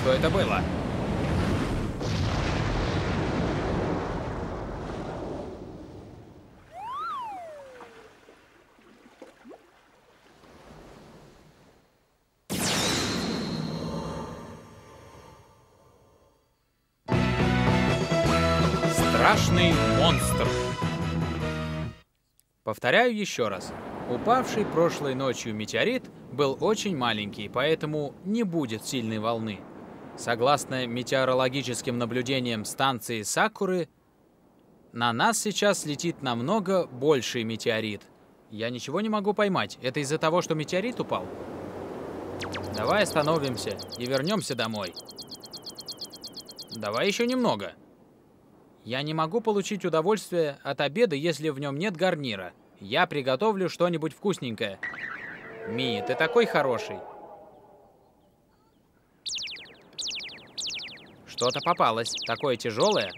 Что это было? Страшный монстр. Повторяю еще раз. Упавший прошлой ночью метеорит был очень маленький, поэтому не будет сильной волны. Согласно метеорологическим наблюдениям станции Сакуры, на нас сейчас летит намного больший метеорит. Я ничего не могу поймать. Это из-за того, что метеорит упал? Давай остановимся и вернемся домой. Давай еще немного. Я не могу получить удовольствие от обеда, если в нем нет гарнира. Я приготовлю что-нибудь вкусненькое. Ми, ты такой хороший. Что-то попалось. Такое тяжелое.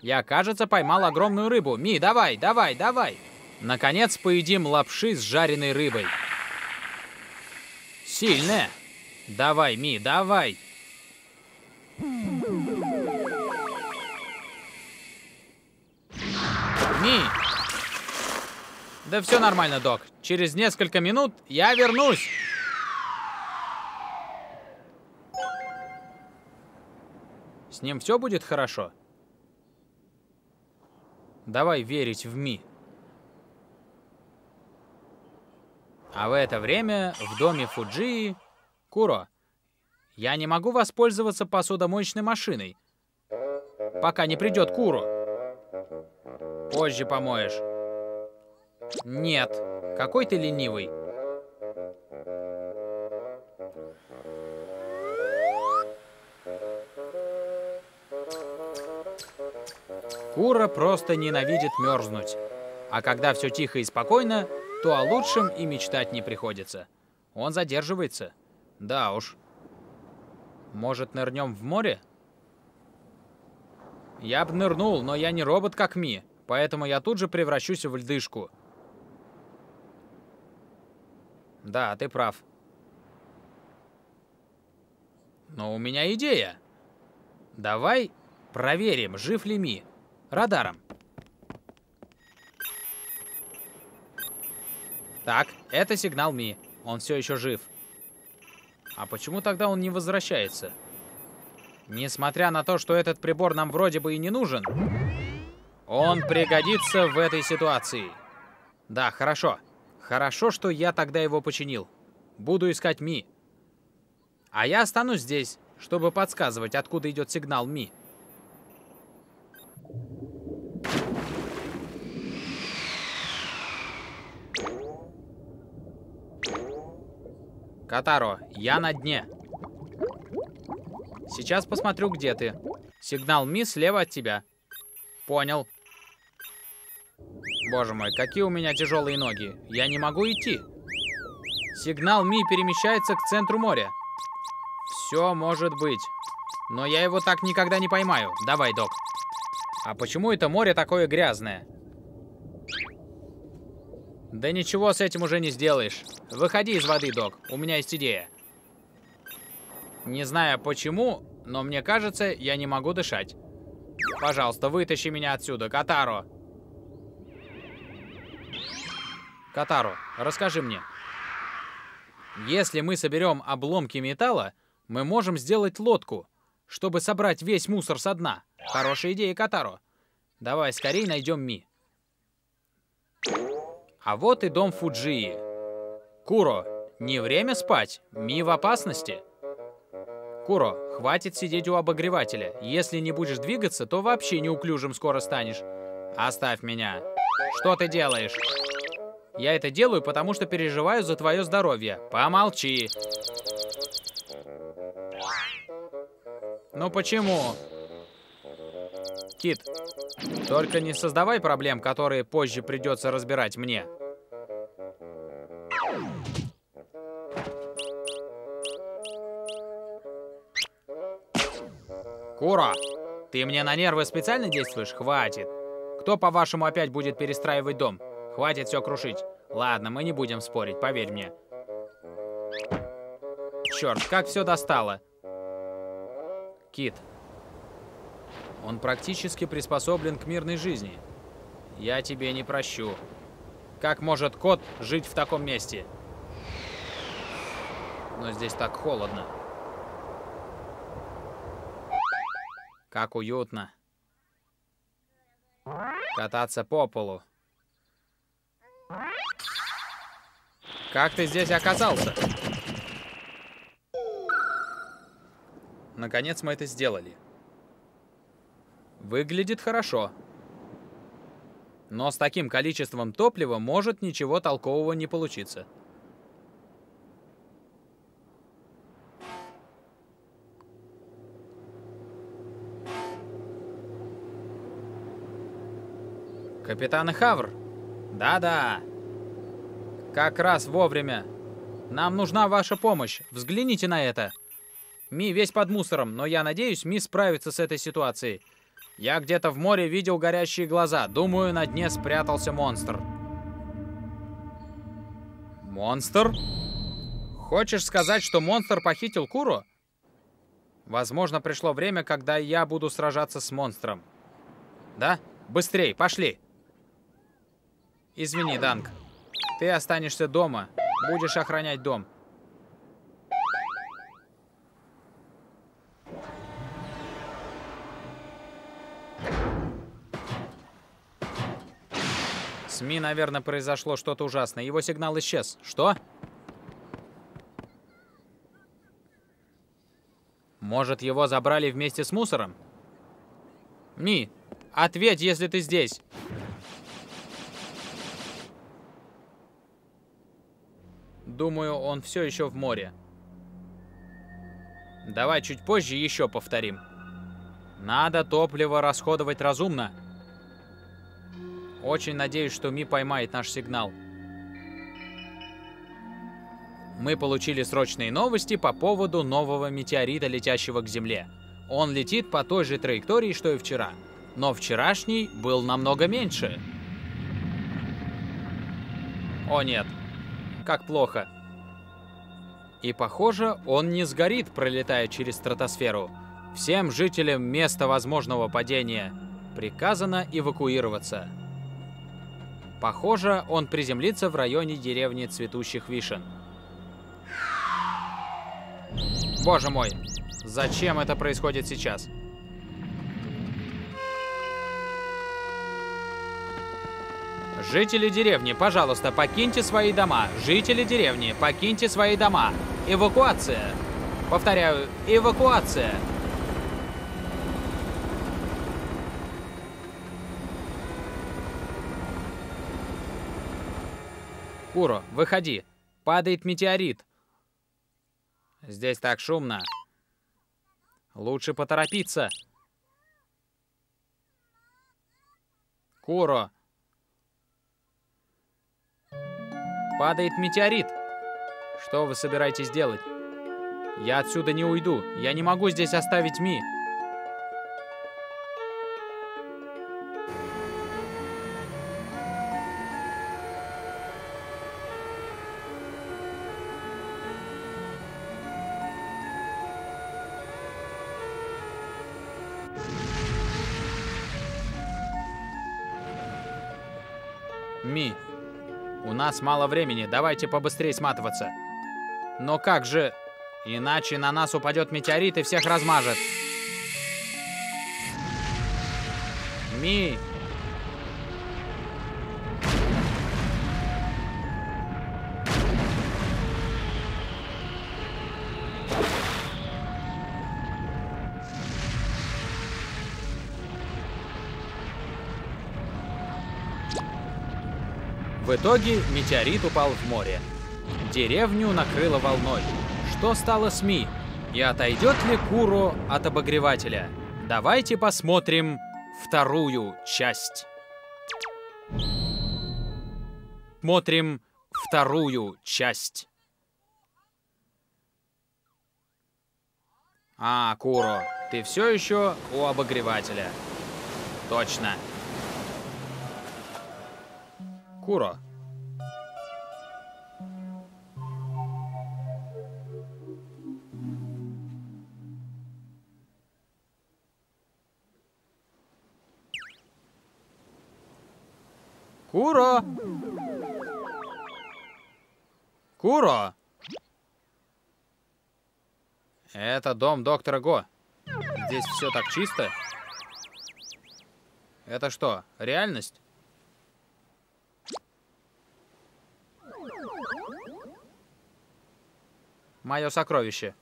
Я, кажется, поймал огромную рыбу. Ми, давай, давай, давай. Наконец, поедим лапши с жареной рыбой. Сильная. Давай, Ми, давай. Ми. Да все нормально, док. Через несколько минут я вернусь. С ним все будет хорошо. Давай верить в Ми. А в это время в доме Фуджи... Куро, я не могу воспользоваться посудомоечной машиной, пока не придет Куро. Позже помоешь. Нет, какой ты ленивый. Кура просто ненавидит мерзнуть. А когда все тихо и спокойно, то о лучшем и мечтать не приходится. Он задерживается. Да уж. Может, нырнем в море? Я бы нырнул, но я не робот, как Ми. Поэтому я тут же превращусь в льдышку. Да, ты прав. Но у меня идея. Давай проверим, жив ли Ми. Радаром. Так, это сигнал Ми. Он все еще жив. А почему тогда он не возвращается? Несмотря на то, что этот прибор нам вроде бы и не нужен, он пригодится в этой ситуации. Да, хорошо. Хорошо, что я тогда его починил. Буду искать Ми. А я останусь здесь, чтобы подсказывать, откуда идет сигнал Ми. Катаро, я на дне. Сейчас посмотрю, где ты. Сигнал Ми слева от тебя. Понял. Боже мой, какие у меня тяжелые ноги. Я не могу идти. Сигнал Ми перемещается к центру моря. Все может быть. Но я его так никогда не поймаю. Давай, док. А почему это море такое грязное? Да ничего с этим уже не сделаешь. Выходи из воды, док. У меня есть идея. Не знаю почему, но мне кажется, я не могу дышать. Пожалуйста, вытащи меня отсюда, Катаро. Катаро, расскажи мне. Если мы соберем обломки металла, мы можем сделать лодку, чтобы собрать весь мусор со дна. Хорошая идея, Катаро. Давай скорее найдем Ми. А вот и дом Фуджи. Куро, не время спать. Ми в опасности. Куро, хватит сидеть у обогревателя. Если не будешь двигаться, то вообще неуклюжим скоро станешь. Оставь меня. Что ты делаешь? Я это делаю, потому что переживаю за твое здоровье. Помолчи. Ну почему? Кит, только не создавай проблем, которые позже придется разбирать мне. Куро, ты мне на нервы специально действуешь? Хватит. Кто, по-вашему, опять будет перестраивать дом? Хватит все крушить. Ладно, мы не будем спорить, поверь мне. Черт, как все достало. Кит. Он практически приспособлен к мирной жизни. Я тебе не прощу. Как может кот жить в таком месте? Но здесь так холодно. Как уютно. Кататься по полу. Как ты здесь оказался? Наконец мы это сделали. Выглядит хорошо. Но с таким количеством топлива может ничего толкового не получиться. Капитан Хавр? Да-да. Как раз вовремя. Нам нужна ваша помощь. Взгляните на это. Ми весь под мусором, но я надеюсь, Ми справится с этой ситуацией. Я где-то в море видел горящие глаза. Думаю, на дне спрятался монстр. Монстр? Хочешь сказать, что монстр похитил Куро? Возможно, пришло время, когда я буду сражаться с монстром. Да? Быстрей, пошли. Извини, Данг. Ты останешься дома. Будешь охранять дом. С Ми, наверное, произошло что-то ужасное. Его сигнал исчез. Что? Может, его забрали вместе с мусором? Ми, ответь, если ты здесь. Думаю, он все еще в море. Давай чуть позже еще повторим. Надо топливо расходовать разумно. Очень надеюсь, что Ми поймает наш сигнал. Мы получили срочные новости по поводу нового метеорита, летящего к Земле. Он летит по той же траектории, что и вчера. Но вчерашний был намного меньше. О нет, как плохо. И похоже, он не сгорит, пролетая через стратосферу. Всем жителям места возможного падения приказано эвакуироваться. Похоже, он приземлится в районе деревни цветущих вишен. Боже мой, зачем это происходит сейчас? Жители деревни, пожалуйста, покиньте свои дома. Жители деревни, покиньте свои дома. Эвакуация. Повторяю, эвакуация. Куро, выходи. Падает метеорит. Здесь так шумно. Лучше поторопиться. Куро. Падает метеорит. Что вы собираетесь делать? Я отсюда не уйду. Я не могу здесь оставить Ми. Ми, у нас мало времени, давайте побыстрее сматываться. Но как же? Иначе на нас упадет метеорит и всех размажет. Ми! В итоге метеорит упал в море. Деревню накрыло волной. Что стало с Ми? И отойдет ли Куро от обогревателя? Давайте посмотрим вторую часть. Смотрим вторую часть. А, Куро, ты все еще у обогревателя. Точно. Куро. Куро. Куро. Это дом доктора Го. Здесь все так чисто. Это что, реальность? Мое сокровище.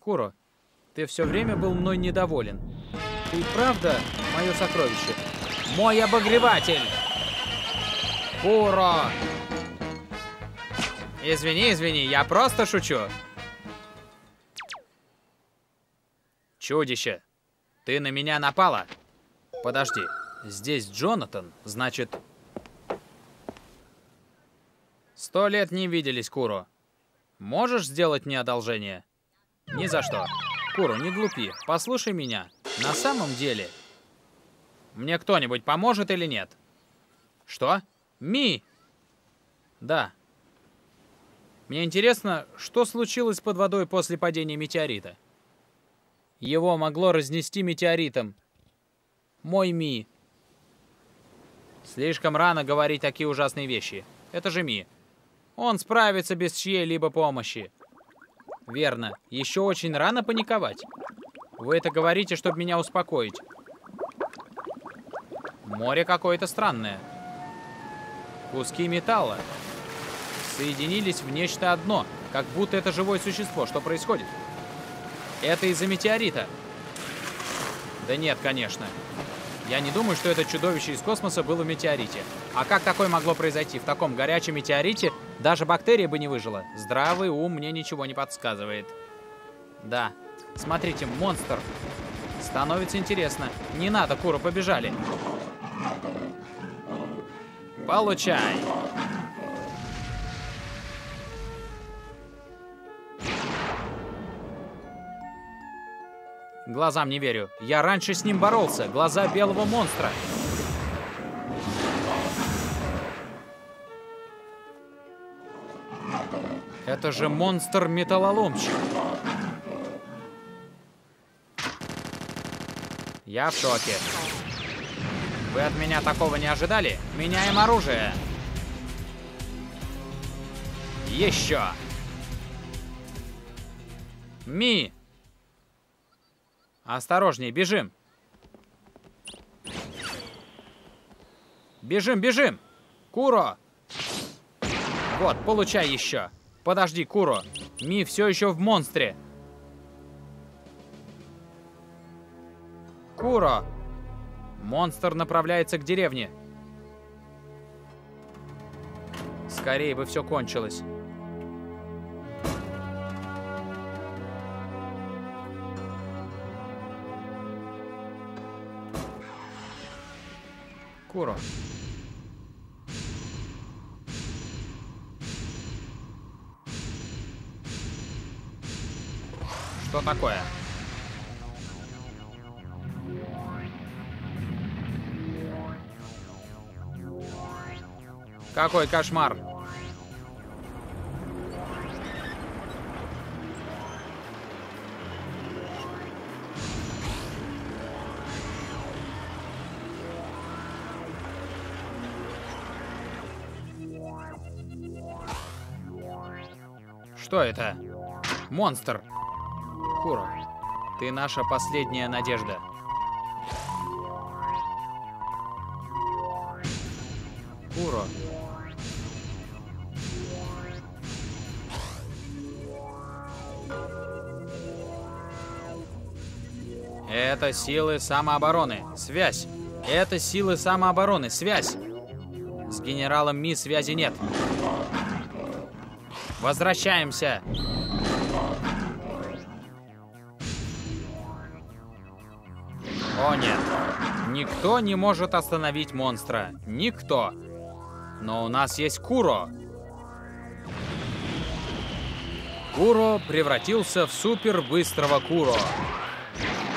Куро, ты все время был мной недоволен. Ты правда мое сокровище? Мой обогреватель! Куро! Извини, извини, я просто шучу. Чудище, ты на меня напала. Подожди, здесь Джонатан, значит... 100 лет не виделись, Куро. Можешь сделать мне одолжение? Ни за что. Куро, не глупи. Послушай меня. На самом деле... Мне кто-нибудь поможет или нет? Что? Ми! Да. Мне интересно, что случилось под водой после падения метеорита? Его могло разнести метеоритом. Мой Ми. Слишком рано говорить такие ужасные вещи. Это же Ми. Он справится без чьей-либо помощи. Верно. Еще очень рано паниковать. Вы это говорите, чтобы меня успокоить. Море какое-то странное. Куски металла соединились в нечто одно, как будто это живое существо. Что происходит? Это из-за метеорита? Да нет, конечно. Я не думаю, что это чудовище из космоса было в метеорите. А как такое могло произойти? В таком горячем метеорите даже бактерия бы не выжила. Здравый ум мне ничего не подсказывает. Да. Смотрите, монстр. Становится интересно. Не надо, Куро, побежали. Получай. Глазам не верю. Я раньше с ним боролся. Глаза белого монстра. Это же монстр-металлоломщик. Я в шоке. Вы от меня такого не ожидали? Меняем оружие. Еще. Ми. Осторожнее, бежим. Бежим, бежим. Куро. Вот, получай еще. Подожди, Куро. Ми все еще в монстре. Куро. Монстр направляется к деревне. Скорее бы все кончилось. шкуру. Что такое? Какой кошмар! Что это? Монстр! Куро, ты наша последняя надежда. Куро. Это силы самообороны. Связь. Это силы самообороны. Связь. С генералом Ми связи нет. Возвращаемся. О нет. Никто не может остановить монстра. Никто. Но у нас есть Куро. Куро превратился в супербыстрого Куро.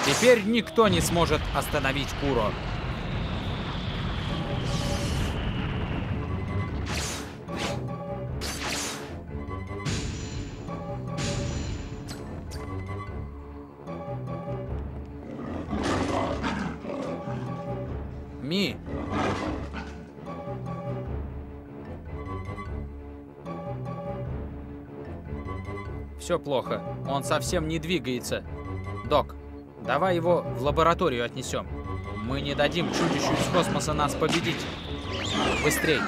Теперь никто не сможет остановить Куро. Ми. Все плохо. Он совсем не двигается. Док, давай его в лабораторию отнесем. Мы не дадим чудищу из космоса нас победить. Быстрей.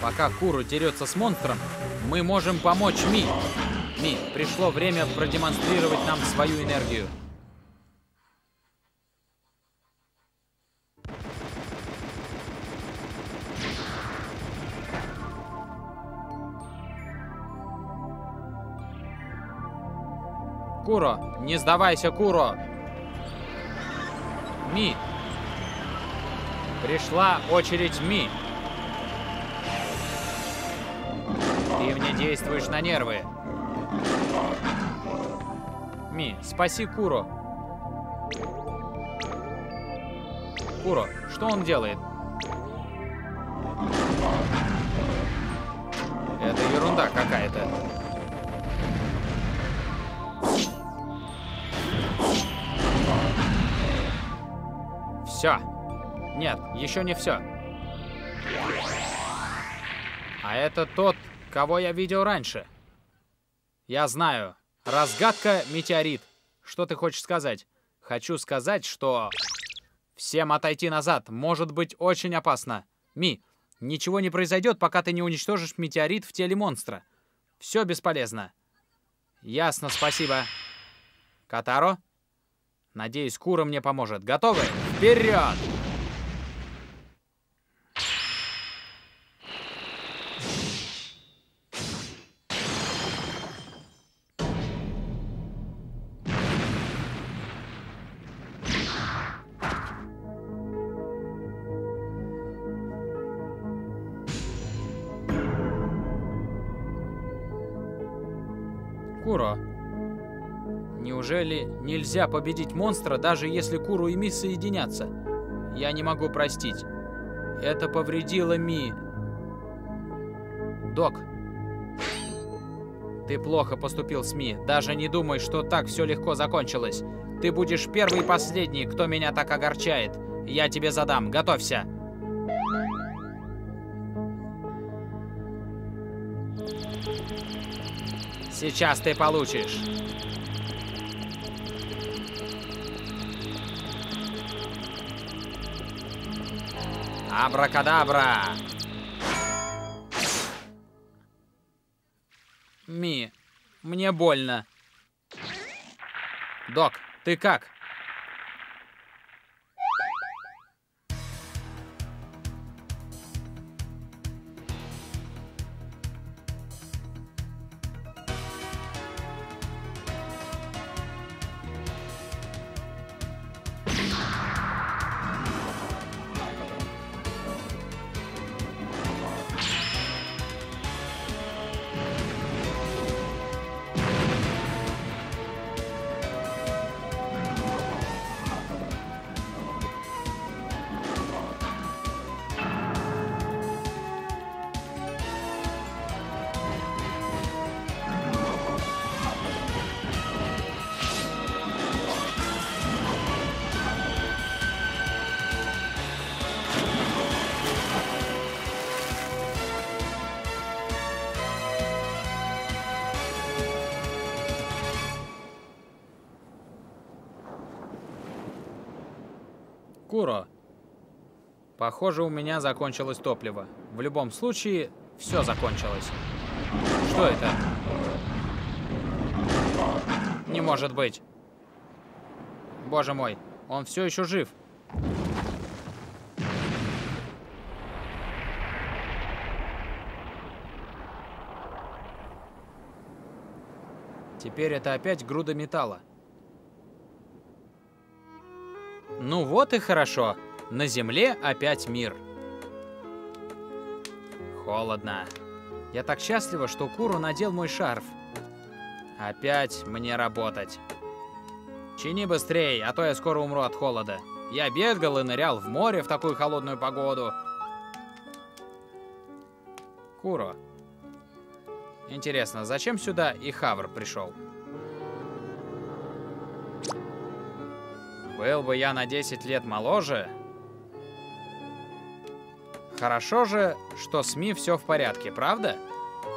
Пока Куру дерется с монстром, мы можем помочь Ми. Ми, пришло время продемонстрировать нам свою энергию. Куро, не сдавайся, Куро. Ми. Пришла очередь Ми. Ты мне действуешь на нервы. Ми, спаси Куро. Куро, что он делает? Это ерунда какая-то. Все. Нет, еще не все. А это тот, кого я видел раньше. Я знаю. Разгадка метеорит. Что ты хочешь сказать? Хочу сказать, что... Всем отойти назад. Может быть, очень опасно. Ми, ничего не произойдет, пока ты не уничтожишь метеорит в теле монстра. Все бесполезно. Ясно, спасибо. Катаро? Надеюсь, Кура мне поможет. Готовы? Вперед! Куро. Неужели нельзя победить монстра, даже если Куру и Ми соединятся? Я не могу простить. Это повредило Ми. Док, ты плохо поступил с Ми. Даже не думай, что так все легко закончилось. Ты будешь первый и последний, кто меня так огорчает. Я тебе задам. Готовься. Сейчас ты получишь. Абракадабра. Ми, мне больно. Док, ты как? Куро. Похоже, у меня закончилось топливо. В любом случае, все закончилось. Что это? Не может быть. Боже мой, он все еще жив. Теперь это опять груда металла. Ну вот и хорошо. На земле опять мир. Холодно. Я так счастлива, что Куру надел мой шарф. Опять мне работать. Чини быстрее, а то я скоро умру от холода. Я бегал и нырял в море в такую холодную погоду. Куро. Интересно, зачем сюда и Хавр пришел? Был бы я на 10 лет моложе. Хорошо же, что с Ми все в порядке, правда?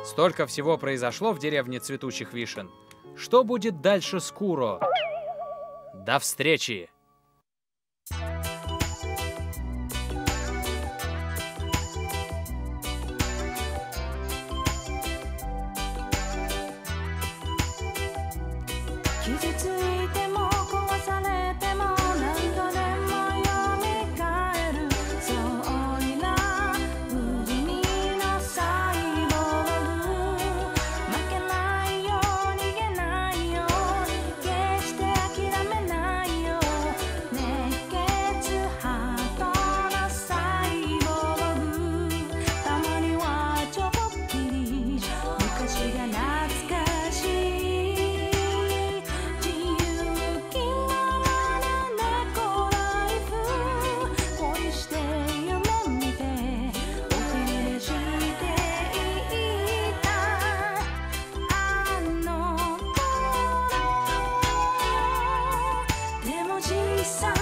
Столько всего произошло в деревне цветущих вишен. Что будет дальше с Куро? До встречи! Peace.